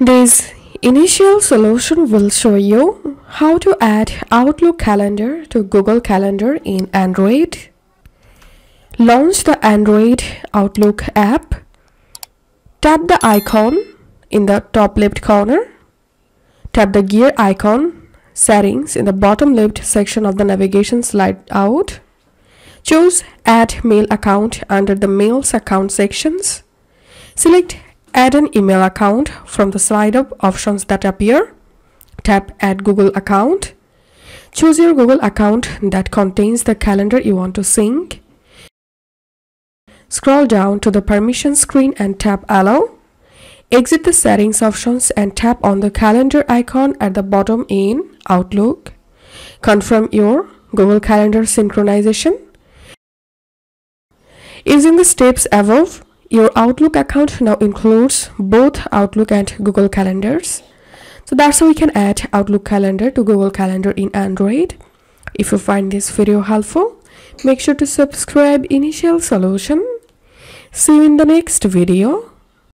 This initial solution will show you how to add Outlook Calendar to Google Calendar in Android. Launch the Android Outlook app. Tap the icon in the top left corner. Tap the gear icon, settings in the bottom left section of the navigation slide out. Choose Add Mail Account under the Mails Account sections. Select Add an Email Account from the slide of options that appear. Tap Add Google Account. Choose your Google account that contains the calendar you want to sync. Scroll down to the permission screen and tap Allow. Exit the settings options and tap on the calendar icon at the bottom in Outlook. Confirm your Google Calendar synchronization. Using the steps above, your Outlook account now includes both Outlook and Google Calendars. So that's how we can add Outlook Calendar to Google Calendar in Android. If you find this video helpful, make sure to subscribe Initial Solution. See you in the next video.